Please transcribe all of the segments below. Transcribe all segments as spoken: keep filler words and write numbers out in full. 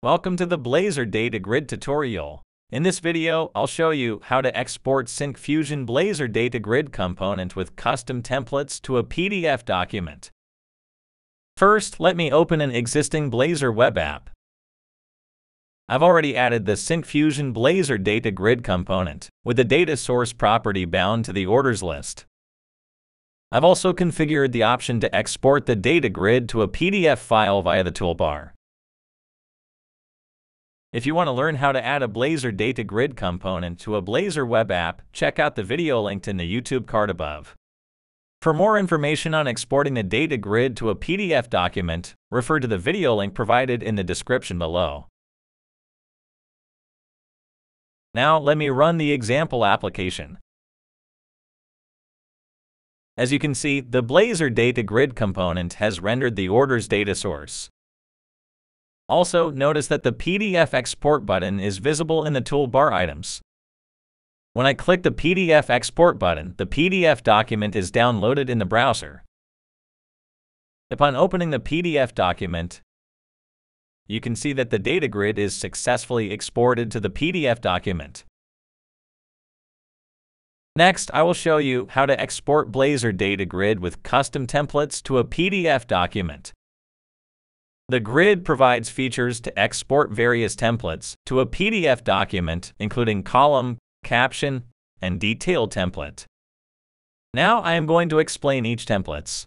Welcome to the Blazor DataGrid tutorial. In this video, I'll show you how to export Syncfusion Blazor DataGrid component with custom templates to a P D F document. First, let me open an existing Blazor web app. I've already added the Syncfusion Blazor DataGrid component with the data source property bound to the orders list. I've also configured the option to export the DataGrid to a P D F file via the toolbar. If you want to learn how to add a Blazor DataGrid component to a Blazor web app, check out the video linked in the YouTube card above. For more information on exporting the DataGrid to a P D F document, refer to the video link provided in the description below. Now let me run the example application. As you can see, the Blazor DataGrid component has rendered the orders data source. Also, notice that the P D F export button is visible in the toolbar items. When I click the P D F export button, the P D F document is downloaded in the browser. Upon opening the P D F document, you can see that the DataGrid is successfully exported to the P D F document. Next, I will show you how to export Blazor DataGrid with custom templates to a P D F document. The grid provides features to export various templates to a P D F document, including column, caption, and detailed template. Now I am going to explain each templates.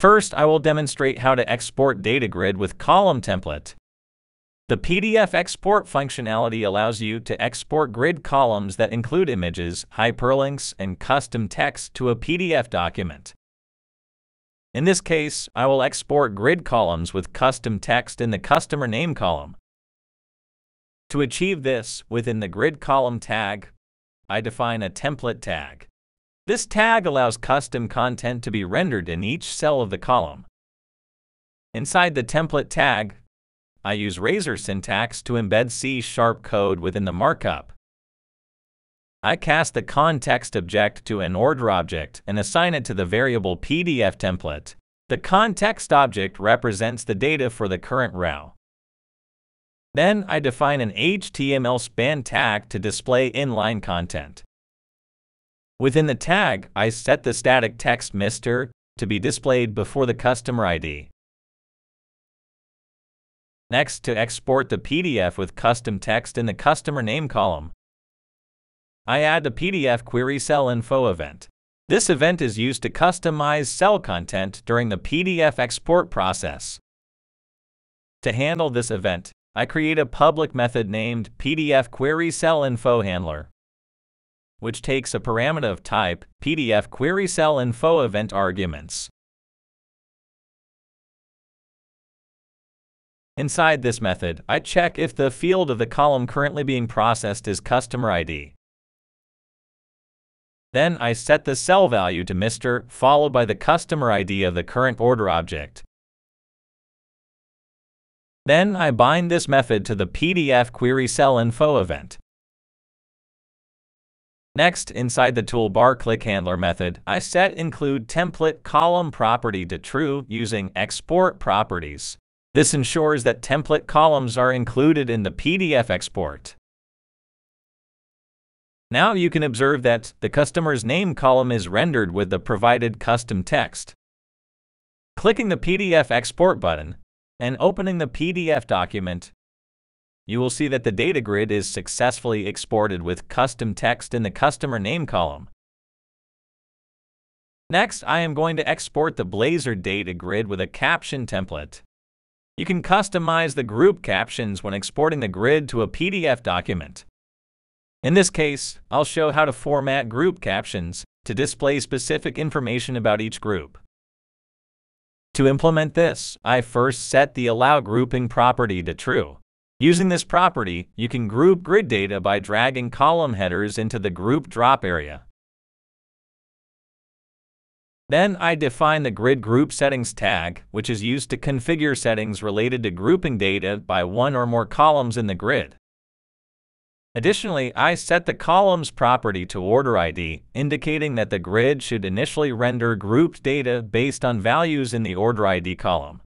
First, I will demonstrate how to export DataGrid with column template. The P D F export functionality allows you to export grid columns that include images, hyperlinks, and custom text to a P D F document. In this case, I will export grid columns with custom text in the customer name column. To achieve this, within the grid column tag, I define a template tag. This tag allows custom content to be rendered in each cell of the column. Inside the template tag, I use Razor syntax to embed C sharp code within the markup. I cast the context object to an order object and assign it to the variable P D F template. The context object represents the data for the current row. Then I define an H T M L span tag to display inline content. Within the tag, I set the static text Mister to be displayed before the customer I D. Next, to export the P D F with custom text in the customer name column, I add the P D F Query Cell Info Event. This event is used to customize cell content during the P D F export process. To handle this event, I create a public method named P D F Query Cell Info Handler, which takes a parameter of type P D F Query Cell Info Event Arguments. Inside this method, I check if the field of the column currently being processed is customer I D. Then I set the cell value to Mister followed by the customer I D of the current order object. Then I bind this method to the P D F Query Cell Info Event. Next, inside the toolbar click handler method, I set IncludeTemplateColumn property to true using ExportProperties. This ensures that template columns are included in the P D F export. Now you can observe that the customer's name column is rendered with the provided custom text. Clicking the P D F export button and opening the P D F document, you will see that the DataGrid is successfully exported with custom text in the customer name column. Next, I am going to export the Blazor DataGrid with a caption template. You can customize the group captions when exporting the grid to a P D F document. In this case, I'll show how to format group captions to display specific information about each group. To implement this, I first set the AllowGrouping property to true. Using this property, you can group grid data by dragging column headers into the group drop area. Then I define the GridGroupSettings tag, which is used to configure settings related to grouping data by one or more columns in the grid. Additionally, I set the columns property to order I D, indicating that the grid should initially render grouped data based on values in the order I D column.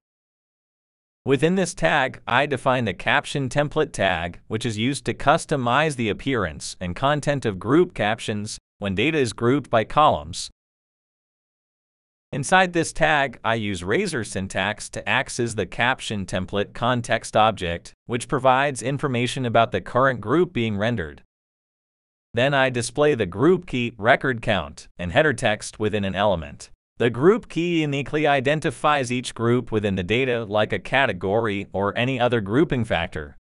Within this tag, I define the caption template tag, which is used to customize the appearance and content of group captions when data is grouped by columns. Inside this tag, I use Razor syntax to access the caption template context object, which provides information about the current group being rendered. Then I display the group key, record count, and header text within an element. The group key uniquely identifies each group within the data like a category or any other grouping factor.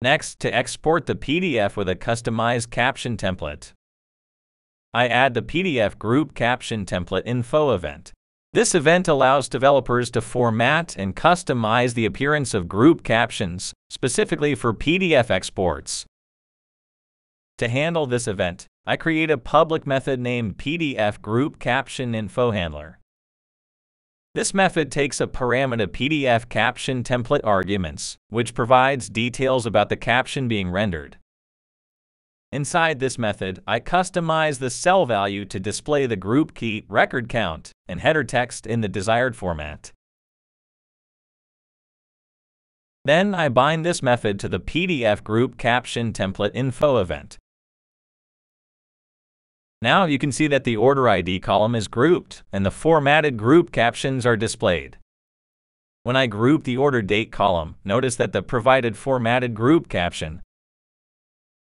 Next, to export the P D F with a customized caption template, I add the P D F Group Caption Template Info event. This event allows developers to format and customize the appearance of group captions, specifically for P D F exports. To handle this event, I create a public method named P D F Group Caption Info Handler. This method takes a parameter P D F Caption Template Arguments, which provides details about the caption being rendered. Inside this method, I customize the cell value to display the group key, record count, and header text in the desired format. Then I bind this method to the P D F Group Caption Template Info event. Now you can see that the order I D column is grouped and the formatted group captions are displayed. When I group the order date column, notice that the provided formatted group caption.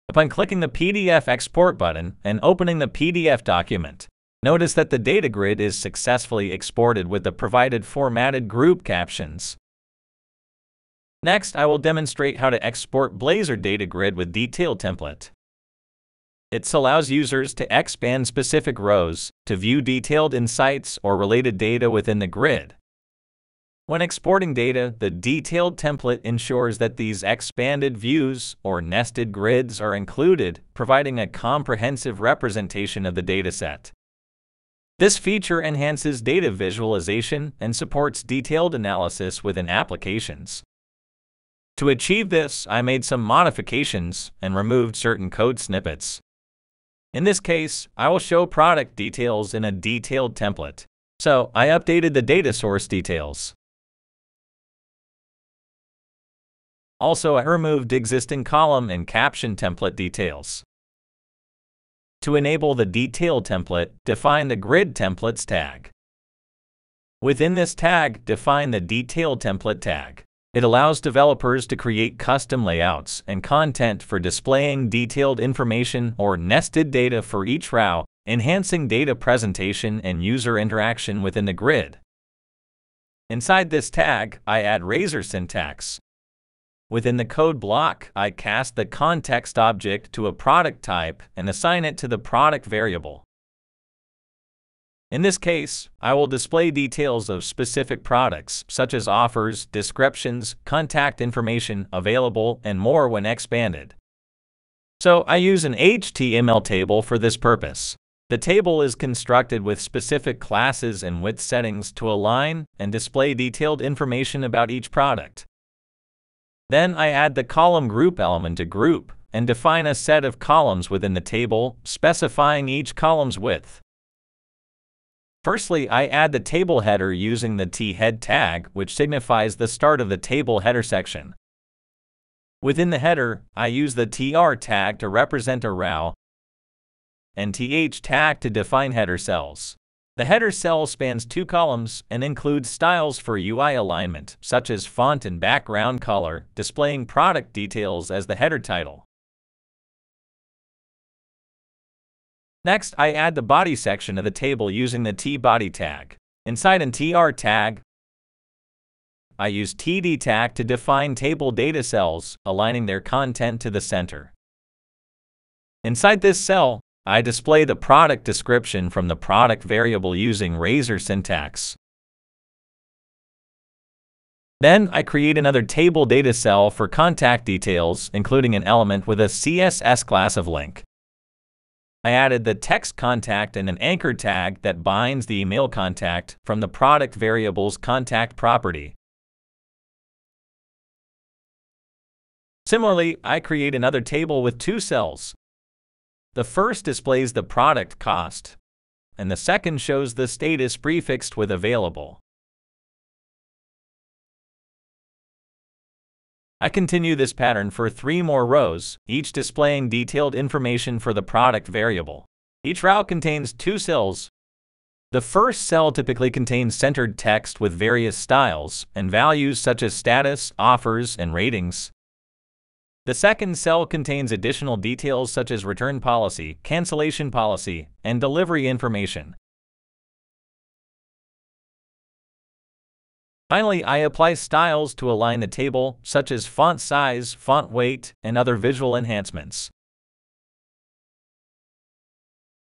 Upon clicking the P D F export button and opening the P D F document, notice that the data grid is successfully exported with the provided formatted group captions. Next, I will demonstrate how to export Blazor data grid with DetailTemplate. It allows users to expand specific rows to view detailed insights or related data within the grid. When exporting data, the detailed template ensures that these expanded views or nested grids are included, providing a comprehensive representation of the dataset. This feature enhances data visualization and supports detailed analysis within applications. To achieve this, I made some modifications and removed certain code snippets. In this case, I will show product details in a detailed template, so I updated the data source details. Also, I removed existing column and caption template details. To enable the detail template, define the grid templates tag. Within this tag, define the detail template tag. It allows developers to create custom layouts and content for displaying detailed information or nested data for each row, enhancing data presentation and user interaction within the grid. Inside this tag, I add Razor syntax. Within the code block, I cast the context object to a product type and assign it to the product variable. In this case, I will display details of specific products, such as offers, descriptions, contact information, available, and more when expanded. So I use an H T M L table for this purpose. The table is constructed with specific classes and width settings to align and display detailed information about each product. Then I add the column group element to group and define a set of columns within the table, specifying each column's width. Firstly, I add the table header using the T head tag, which signifies the start of the table header section. Within the header, I use the T R tag to represent a row and T H tag to define header cells. The header cell spans two columns and includes styles for U I alignment, such as font and background color, displaying product details as the header title. Next, I add the body section of the table using the T body tag. Inside an T R tag, I use T D tag to define table data cells, aligning their content to the center. Inside this cell, I display the product description from the product variable using Razor syntax. Then I create another table data cell for contact details, including an element with a C S S class of link. I added the text contact and an anchor tag that binds the email contact from the product variable's contact property. Similarly, I create another table with two cells. The first displays the product cost, and the second shows the status prefixed with available. I continue this pattern for three more rows, each displaying detailed information for the product variable. Each row contains two cells. The first cell typically contains centered text with various styles and values such as status, offers, and ratings. The second cell contains additional details such as return policy, cancellation policy, and delivery information. Finally, I apply styles to align the table, such as font size, font weight, and other visual enhancements.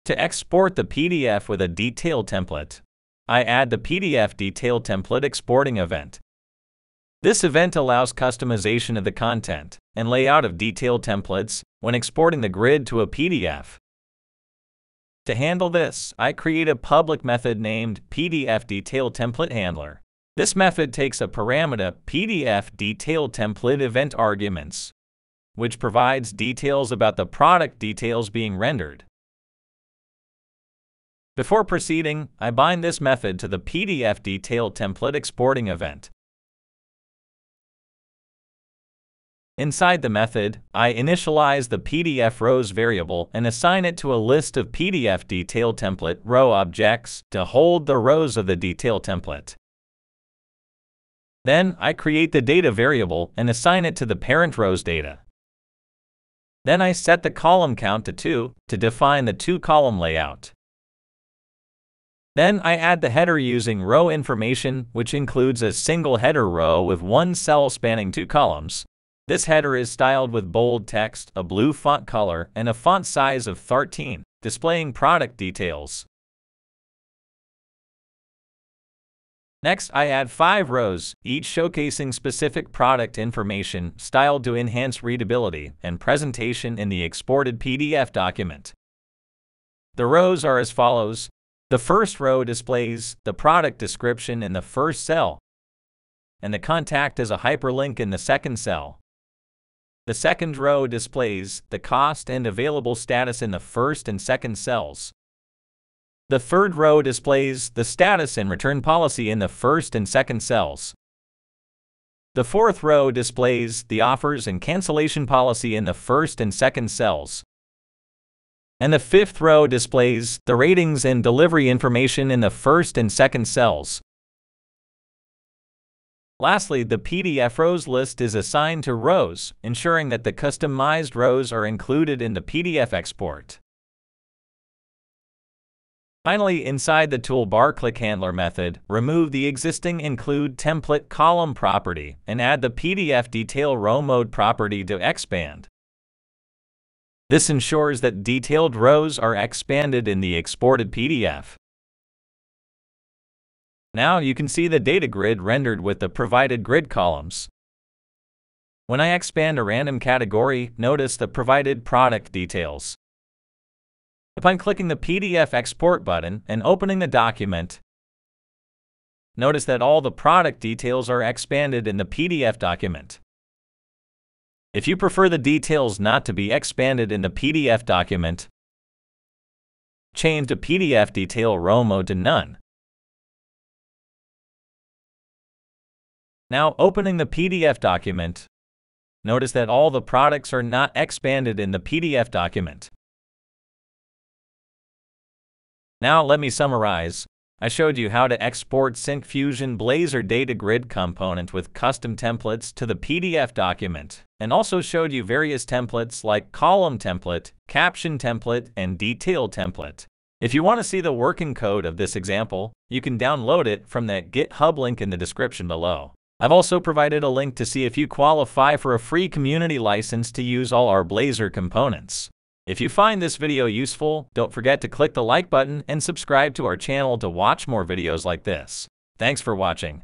To export the P D F with a detailed template, I add the PDFDetailTemplateExporting event. This event allows customization of the content and layout of detailed templates when exporting the grid to a P D F. To handle this, I create a public method named PDFDetailTemplateHandler. This method takes a parameter PDFDetailTemplateEventArguments, which provides details about the product details being rendered. Before proceeding, I bind this method to the PDFDetailTemplateExporting event. Inside the method, I initialize the P D F rows variable and assign it to a list of P D F detail template row objects to hold the rows of the detail template. Then, I create the data variable and assign it to the parent row's data. Then I set the column count to two to define the two-column layout. Then I add the header using row information, which includes a single header row with one cell spanning two columns. This header is styled with bold text, a blue font color, and a font size of thirteen, displaying product details. Next, I add five rows, each showcasing specific product information styled to enhance readability and presentation in the exported P D F document. The rows are as follows. The first row displays the product description in the first cell, and the contact is a hyperlink in the second cell. The second row displays the cost and available status in the first and second cells. The third row displays the status and return policy in the first and second cells. The fourth row displays the offers and cancellation policy in the first and second cells. And the fifth row displays the ratings and delivery information in the first and second cells. Lastly, the P D F rows list is assigned to rows, ensuring that the customized rows are included in the P D F export. Finally, inside the toolbar ClickHandler method, remove the existing IncludeTemplateColumn property and add the PDFDetailRowMode property to expand. This ensures that detailed rows are expanded in the exported P D F. Now you can see the data grid rendered with the provided grid columns. When I expand a random category, notice the provided product details. Upon clicking the P D F export button and opening the document, notice that all the product details are expanded in the P D F document. If you prefer the details not to be expanded in the P D F document, change the P D F detail row mode to none. Now, opening the P D F document, notice that all the products are not expanded in the P D F document. Now, let me summarize. I showed you how to export Syncfusion Blazor DataGrid component with custom templates to the P D F document, and also showed you various templates like column template, caption template, and detail template. If you want to see the working code of this example, you can download it from that GitHub link in the description below. I've also provided a link to see if you qualify for a free community license to use all our Blazor components. If you find this video useful, don't forget to click the like button and subscribe to our channel to watch more videos like this. Thanks for watching.